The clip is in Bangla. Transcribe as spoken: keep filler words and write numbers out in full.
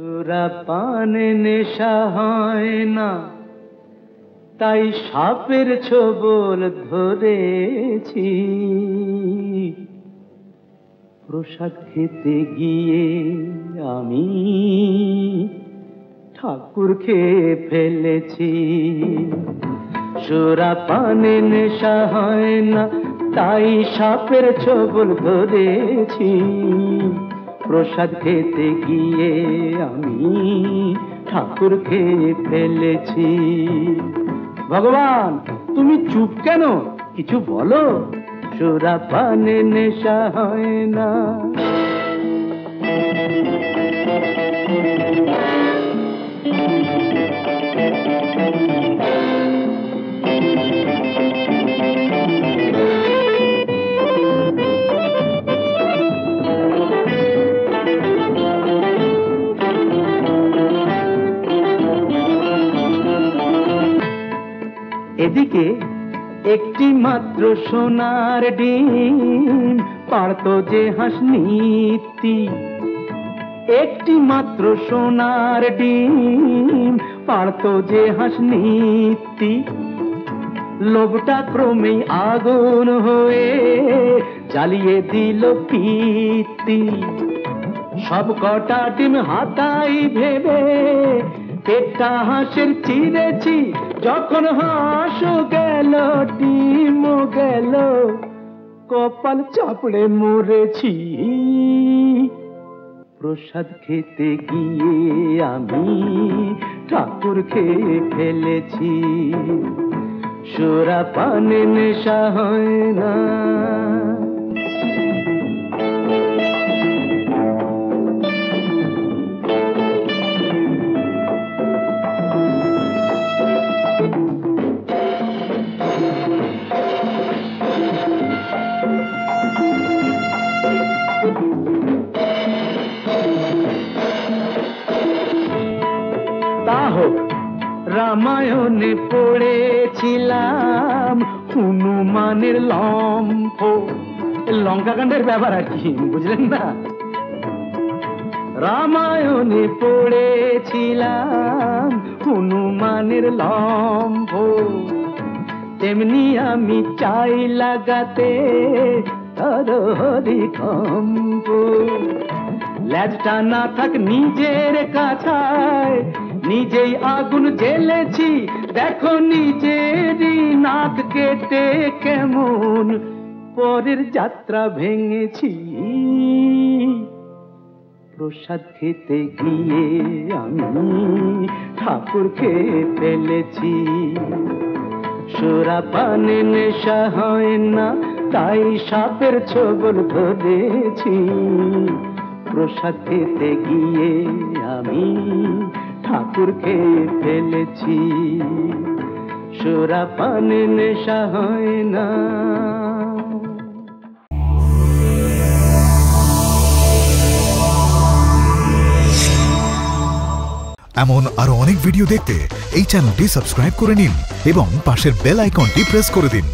সুরা পানে নেশা হয় না, তাই সাপের ছবল ধরেছি। প্রসাদ খেতে গিয়ে আমি ঠাকুর খেয়ে ফেলেছি। সুরা পানে নেশা হয় না, তাই সাপের ছবল ধরেছি। প্রসাদ খেতে গিয়ে আমি ঠাকুর খেয়ে ফেলেছি। ভগবান, তুমি চুপ কেন? কিছু বলো। সুরা পানে নেশা হয় না। এদিকে একটি মাত্র সোনার ডিম পারতো যে হাঁস নিতি, একটি মাত্র সোনার ডিম পারতো যে হাঁস নিতি। লোভটা ক্রমেই আগুন হয়ে জ্বালিয়ে দিল পিতি। সব কটা ডিম হাতাই ভেবে পেটটা হাঁসের চিরেছি। যখন হাঁস গেল ডিম গেল, কপাল চাপড়ে মরেছি। প্রসাদ খেতে গিয়ে আমি ঠাকুর খেয়ে ফেলেছি। সুরা পানে নেশা হয় না। রামায়ণে পড়েছিলাম হনুমানের লম্ফ, লঙ্কাকাণ্ডের ব্যাপার আর কি, বুঝলেন না? রামায়ণে পড়েছিলাম হনুমানের লম্ফ, তেমনি আমি চাই লাগাতে হরি কম্প। ল্যাজটা না থাক নিজের কাছায়, নিজেই আগুন জ্বেলেছি। দেখো নিজেরই নাক কেটে কেমন পরের যাত্রা ভেঙেছি। প্রসাদ খেতে গিয়ে আমি ঠাকুর খেয়ে ফেলেছি। সুরা পানে নেশা হয় না, তাই সাপের ছবল ধরেছি। প্রসাদ খেতে গিয়ে আমি ঠাকুর খেয়ে ফেলেছি। সুরা পানে নেশা হয় না। এমন আরো অনেক ভিডিও দেখতে এই চ্যানেলটি সাবস্ক্রাইব করে নিন এবং পাশের বেল আইকনটি প্রেস করে দিন।